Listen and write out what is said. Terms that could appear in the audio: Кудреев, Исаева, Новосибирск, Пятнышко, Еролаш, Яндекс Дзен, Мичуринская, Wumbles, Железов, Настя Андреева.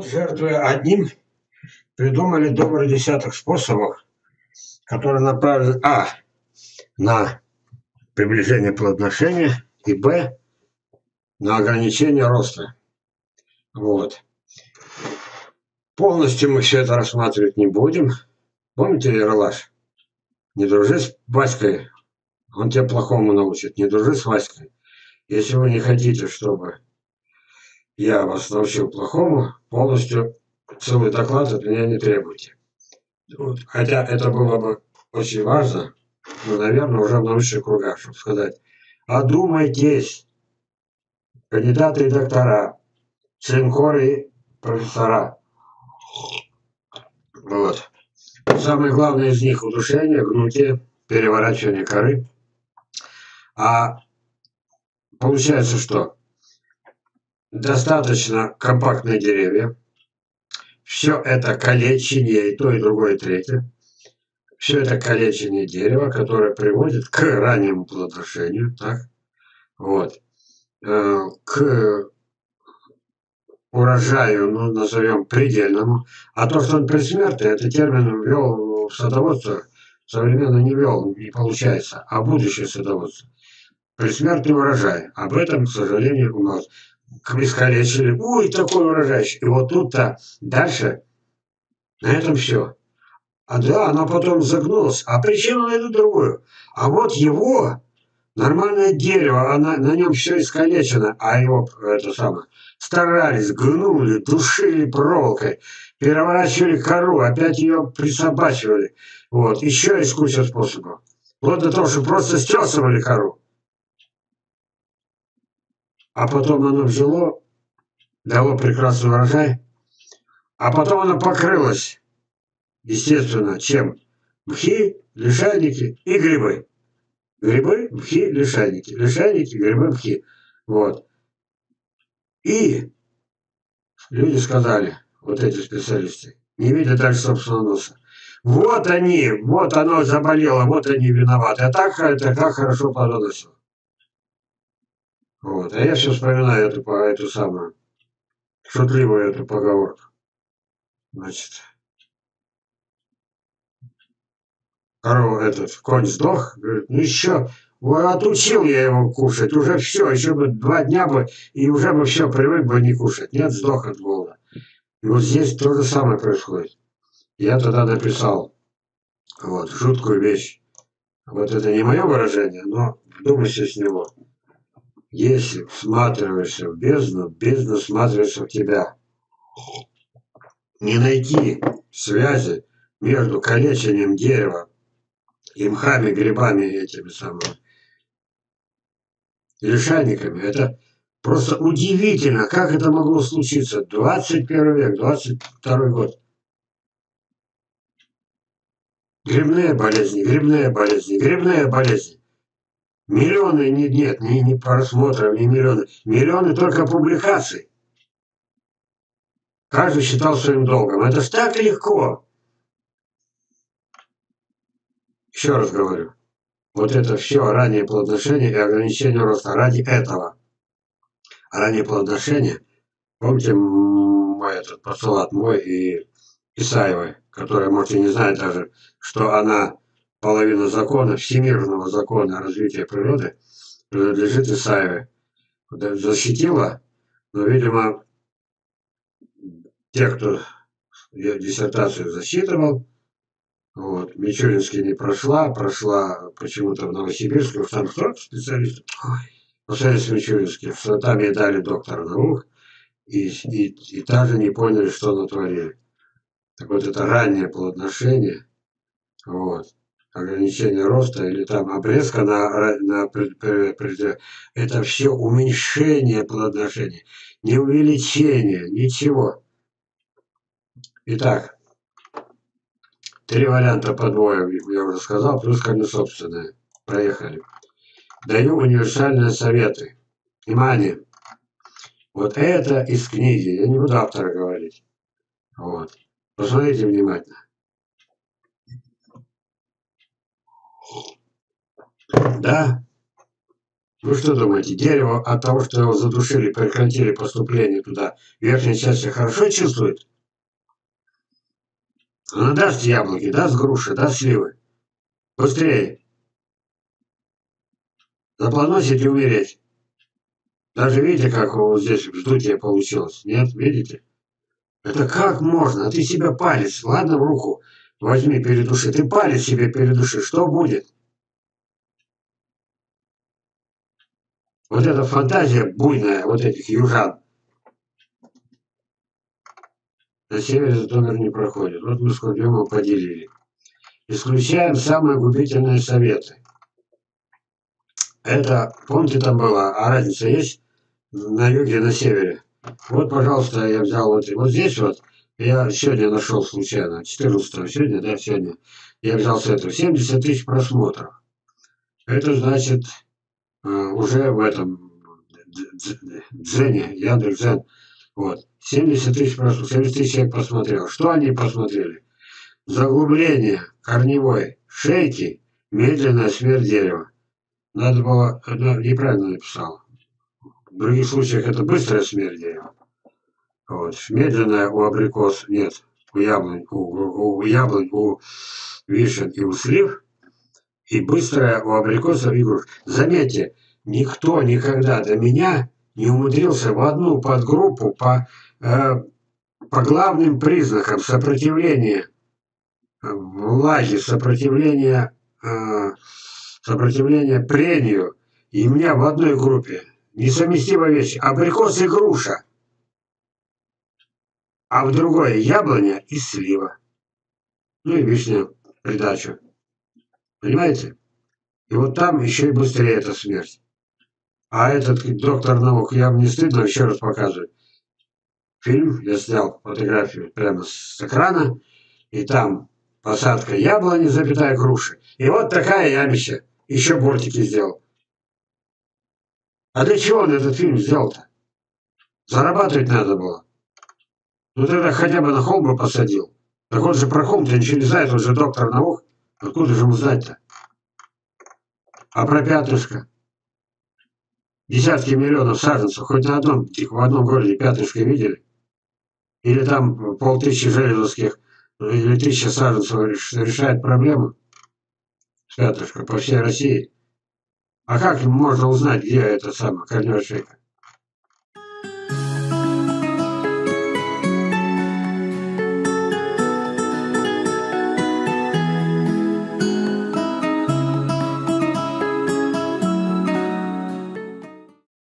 Вот, жертвуя одним, придумали добрый десяток способов, которые направлены а. на приближение плодоношения и б. на ограничение роста. Вот. Полностью мы все это рассматривать не будем. Помните, Еролаш? Не дружи с Васькой, он тебя плохому научит. Не дружи с Васькой. Если вы не хотите, чтобы я вас научил плохому, полностью целый доклад от меня не требуйте. Вот. Хотя это было бы очень важно, но, наверное, уже в научных кругах, чтобы сказать: одумайтесь, кандидаты и доктора, членкоры и профессора. Вот. Самое главное из них — удушение, гнутие, переворачивание коры. А получается, что достаточно компактные деревья, все это калечение, и то, и другое, и третье. Все это калечение дерева, которое приводит к раннему плодоношению, так? Вот. К урожаю, ну, назовем, предельному. А то, что он предсмертный, это термин ввел в садоводство, современно не ввел, не получается, а будущее садоводство. Предсмертный урожай. Об этом, к сожалению, у нас искалечили. Ой, такой урожай. И вот тут-то дальше на этом все. А да, она потом загнулась. А причину найдут другую. А вот его нормальное дерево, она, на нем все искалечено, а его это самое старались, гнули, душили проволокой, переворачивали кору, опять ее присобачивали. Вот, еще из куча способов. Вот до того, что просто стесывали кору. А потом оно взяло, дало прекрасный урожай, а потом оно покрылось, естественно, чем? Мхи, лишайники и грибы. Грибы, мхи, лишайники. Лишайники, грибы, мхи. Вот. И люди сказали, вот эти специалисты, не видя дальше собственного носа: вот они, вот оно заболело, вот они виноваты. А так это как хорошо плодоносило. Вот. А я все вспоминаю эту самую шутливую эту поговорку. Значит, корова, этот конь сдох, говорит: ну еще, отучил я его кушать, уже все, еще бы 2 дня бы, и уже бы все, привык бы не кушать. Нет, сдох от голода. И вот здесь то же самое происходит. Я тогда написал вот жуткую вещь. Вот это не мое выражение, но вдумайся с него. Если всматриваешься в бездну, бездна всматривается в тебя. Не найти связи между калечением дерева и мхами, грибами этими самыми лишайниками. Это просто удивительно, как это могло случиться. 21 век, 22 год. Грибные болезни, грибные болезни, грибные болезни. Миллионы, нет, ни просмотров, ни миллионы. Миллионы только публикаций. Каждый считал своим долгом. Это ж так легко. Еще раз говорю. Вот это все раннее плодоношение и ограничение роста. Ради этого. Раннее плодоношение. Помните мой этот постулат, мой и Исаевой, которая, можете не знать даже, что она... Половина закона, всемирного закона развития природы принадлежит Исаеве. Защитила, но, видимо, те, кто ее диссертацию засчитывал, вот, Мичуринская не прошла, прошла почему-то в Новосибирске, уж там столько специалистов, посмотрели с Мичуринским, что там ей дали доктора наук, и даже не поняли, что натворили. Так вот, это раннее плодоношение, вот, ограничение роста или там обрезка на это все уменьшение плодоношения, не увеличение, ничего. Итак, 3 варианта подвоя, я уже сказал, плюс ко мне собственное. Проехали. Даю универсальные советы. Внимание! Вот это из книги, я не буду автора говорить. Вот. Посмотрите внимательно. Да, Вы что думаете, дерево от того, что его задушили, прекратили поступление туда, в верхней части хорошо чувствует? Она даст яблоки, даст груши, даст сливы. Быстрее. Заплодоносить и умереть. Даже видите, как вот здесь вздутие получилось? Нет, видите? Это как можно? Ты себя палец, ладно, в руку возьми, передуши. Ты палец себе передуши. Что будет? Вот эта фантазия буйная вот этих южан. На севере этот номер не проходит. Вот мы с Кудреевым поделили. Исключаем самые губительные советы. Это, помните, там было, а разница есть на юге и на севере. Вот, пожалуйста, я взял вот здесь вот. Я сегодня нашел случайно, 14-го сегодня, да, сегодня. Я взял с этого 70 тысяч просмотров. Это значит... уже в этом Дзене, Яндекс Дзен, вот, 70 тысяч человек посмотрел. Что они посмотрели? Заглубление корневой шейки, медленная смерть дерева. Надо было, неправильно написал. В других случаях это быстрая смерть дерева. Вот, медленная у абрикос, нет, у яблонь, у вишен и у слив. И быстрая у абрикосов и груш. Заметьте, никто никогда до меня не умудрился в одну подгруппу по главным признакам сопротивления влаги, сопротивления прению. И у меня в одной группе несовместимая вещь абрикос и груша, а в другой яблоня и слива. Ну и вишня придачу. Понимаете? И вот там еще и быстрее эта смерть. А этот доктор наук, я вам не стыдно еще раз показываю. Фильм, я снял фотографию прямо с экрана, и там посадка яблони, запятая груши. И вот такая ямища. Еще бортики сделал. А для чего он этот фильм сделал-то? Зарабатывать надо было. Ну тогда хотя бы на холм бы посадил. Так он же про холм-то ничего не знает, он же доктор наук. Откуда же ему знать-то? А про Пятнышко? Десятки миллионов саженцев. Хоть на одном, в одном городе Пятнышко видели? Или там полтысячи железовских, или 1000 саженцев решает проблему? Пятнышко по всей России. А как можно узнать, где это самое корневая шейка?